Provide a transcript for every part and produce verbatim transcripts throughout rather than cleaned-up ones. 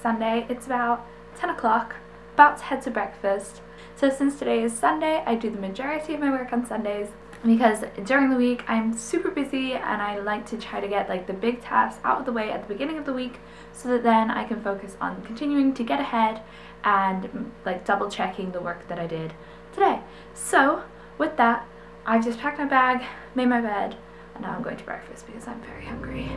Sunday. It's about ten o'clock, about to head to breakfast. So since today is Sunday, I do the majority of my work on Sundays because during the week I'm super busy and I like to try to get like the big tasks out of the way at the beginning of the week so that then I can focus on continuing to get ahead and like double checking the work that I did today. So with that, I've just packed my bag, made my bed, and now I'm going to breakfast because I'm very hungry.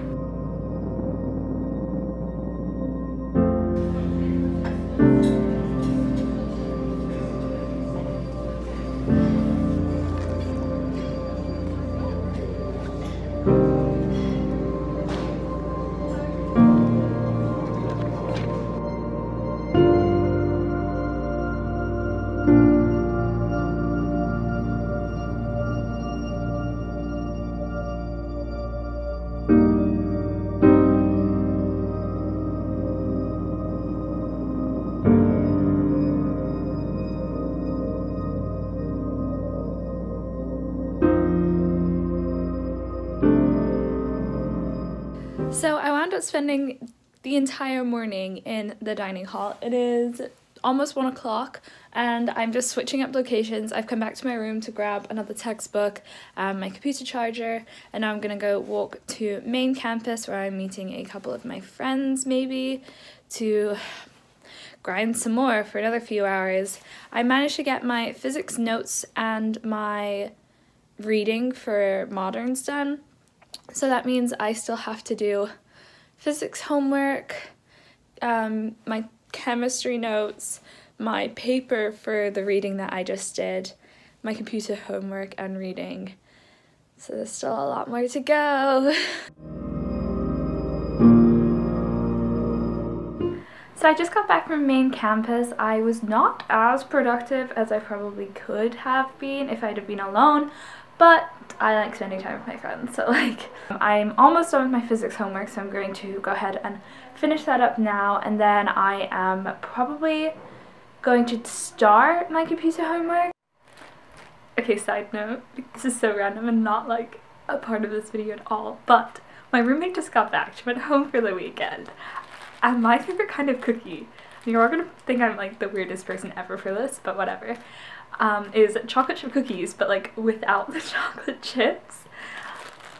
So I wound up spending the entire morning in the dining hall. It is almost one o'clock and I'm just switching up locations. I've come back to my room to grab another textbook and my computer charger, and now I'm gonna go walk to main campus where I'm meeting a couple of my friends maybe to grind some more for another few hours. I managed to get my physics notes and my reading for moderns done. So that means I still have to do physics homework, um, my chemistry notes, my paper for the reading that I just did, my computer homework and reading. So there's still a lot more to go. So I just got back from main campus. I was not as productive as I probably could have been if I'd have been alone, but I like spending time with my friends, so like I'm almost done with my physics homework, so I'm going to go ahead and finish that up now, and then I am probably going to start my computer homework. Okay, side note, this is so random and not like a part of this video at all, but my roommate just got back. She went home for the weekend, and my favorite kind of cookie, you're all gonna think I'm like the weirdest person ever for this, but whatever, um, is chocolate chip cookies, but like without the chocolate chips.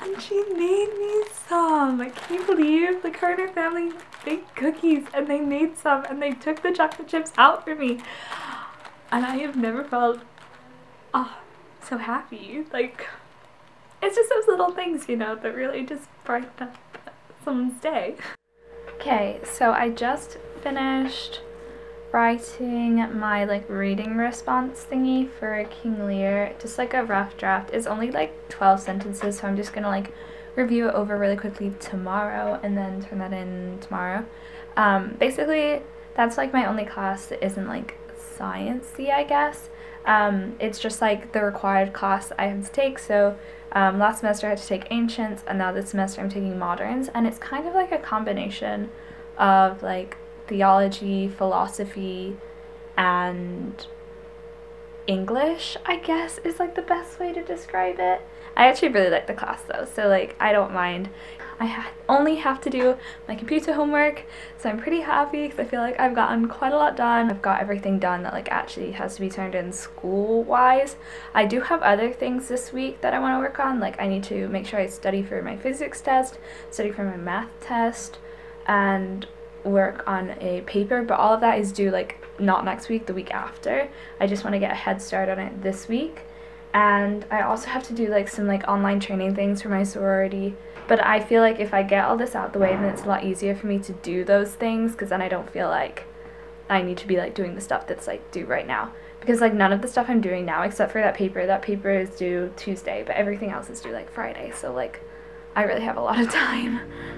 And she made me some. I can't believe, like, her and her family baked cookies and they made some and they took the chocolate chips out for me. And I have never felt, oh, so happy. Like, it's just those little things, you know, that really just brighten up someone's day. Okay, so I just finished writing my like reading response thingy for King Lear, just like a rough draft. It's only like twelve sentences, so I'm just gonna like review it over really quickly tomorrow and then turn that in tomorrow. Um, basically that's like my only class that isn't like science-y, I guess. Um, it's just like the required class I have to take, so um, last semester I had to take ancients and now this semester I'm taking moderns, and it's kind of like a combination of like theology, philosophy, and English, I guess, is like the best way to describe it. I actually really like the class though, so like I don't mind. I ha only have to do my computer homework, so I'm pretty happy because I feel like I've gotten quite a lot done. I've got everything done that like actually has to be turned in school-wise. I do have other things this week that I want to work on, like I need to make sure I study for my physics test, study for my math test, and work on a paper, but all of that is due like not next week, the week after. I just want to get a head start on it this week, and I also have to do like some like online training things for my sorority, but I feel like if I get all this out the way then it's a lot easier for me to do those things because then I don't feel like I need to be like doing the stuff that's like due right now, because like none of the stuff I'm doing now except for that paper, that paper is due Tuesday, but everything else is due like Friday, so like I really have a lot of time.